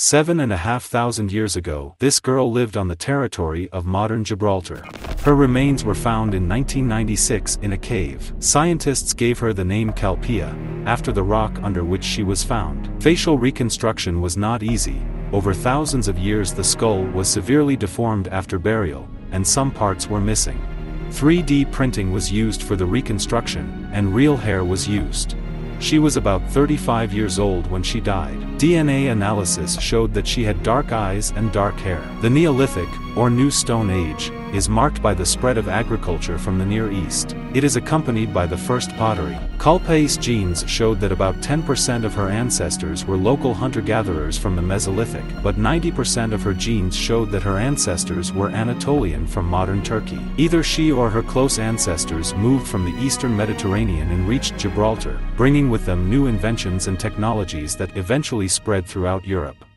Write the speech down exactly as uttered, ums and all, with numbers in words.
Seven and a half thousand years ago, this girl lived on the territory of modern Gibraltar. Her remains were found in nineteen ninety-six in a cave. Scientists gave her the name Calpeia, after the rock under which she was found. Facial reconstruction was not easy. Over thousands of years the skull was severely deformed after burial, and some parts were missing. three D printing was used for the reconstruction, and real hair was used. She was about thirty-five years old when she died. D N A analysis showed that she had dark eyes and dark hair. The Neolithic, or New Stone Age, is marked by the spread of agriculture from the Near East. It is accompanied by the first pottery. Calpeia's genes showed that about ten percent of her ancestors were local hunter-gatherers from the Mesolithic, but ninety percent of her genes showed that her ancestors were Anatolian from modern Turkey. Either she or her close ancestors moved from the eastern Mediterranean and reached Gibraltar, bringing with them new inventions and technologies that eventually spread throughout Europe.